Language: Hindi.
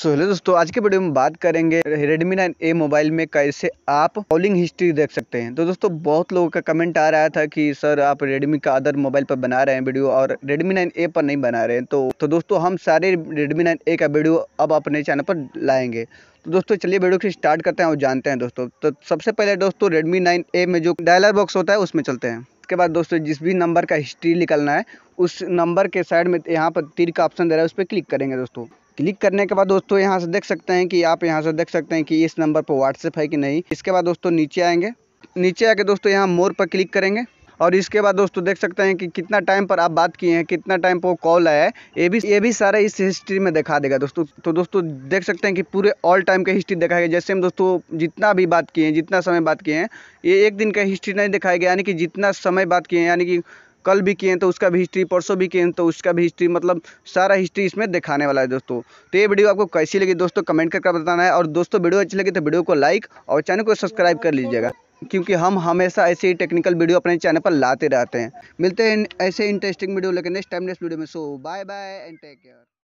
सो हेलो दोस्तों, आज के वीडियो में बात करेंगे Redmi 9A मोबाइल में कैसे आप कॉलिंग हिस्ट्री देख सकते हैं। तो दोस्तों बहुत लोगों का कमेंट आ रहा था कि सर आप Redmi का अदर मोबाइल पर बना रहे हैं वीडियो और Redmi 9A पर नहीं बना रहे हैं। तो दोस्तों हम सारे Redmi 9A का वीडियो अब अपने चैनल पर लाएंगे। तो दोस्तों चलिए वीडियो को स्टार्ट करते हैं और जानते हैं दोस्तों। तो सबसे पहले दोस्तों Redmi 9A में जो डायलर बॉक्स होता है उसमें चलते हैं। उसके बाद दोस्तों जिस भी नंबर का हिस्ट्री निकलना है उस नंबर के साइड में यहाँ पर तीर का ऑप्शन दे रहा है, उस पर क्लिक करेंगे दोस्तों। क्लिक करने के बाद दोस्तों यहाँ से देख सकते हैं कि आप यहाँ से देख सकते हैं कि इस नंबर पर व्हाट्सएप है कि नहीं। इसके बाद दोस्तों नीचे आएंगे, नीचे आके दोस्तों यहाँ मोर पर क्लिक करेंगे और इसके बाद दोस्तों देख सकते हैं कि कितना टाइम पर आप बात किए हैं, कितना टाइम पर वो कॉल आया है, ये भी सारा इस हिस्ट्री में दिखा देगा दोस्तों। तो दोस्तों देख सकते हैं कि पूरे ऑल टाइम का हिस्ट्री दिखाएगा। जैसे हम दोस्तों जितना भी बात किए हैं, जितना समय बात किए हैं, ये एक दिन का हिस्ट्री नहीं दिखाएगा, यानी कि जितना समय बात किए हैं, यानी कि कल भी किए हैं तो उसका भी हिस्ट्री, परसों भी किए हैं तो उसका भी हिस्ट्री, मतलब सारा हिस्ट्री इसमें दिखाने वाला है दोस्तों। तो ये वीडियो आपको कैसी लगी दोस्तों कमेंट करके बताना है। और दोस्तों वीडियो अच्छी लगी तो वीडियो को लाइक और चैनल को सब्सक्राइब कर लीजिएगा, क्योंकि हम हमेशा ऐसे ही टेक्निकल वीडियो अपने चैनल पर लाते रहते हैं। मिलते हैं ऐसे इंटरेस्टिंग वीडियो लेकर नेक्स्ट टाइम, नेक्स्ट वीडियो में। So bye bye and take care.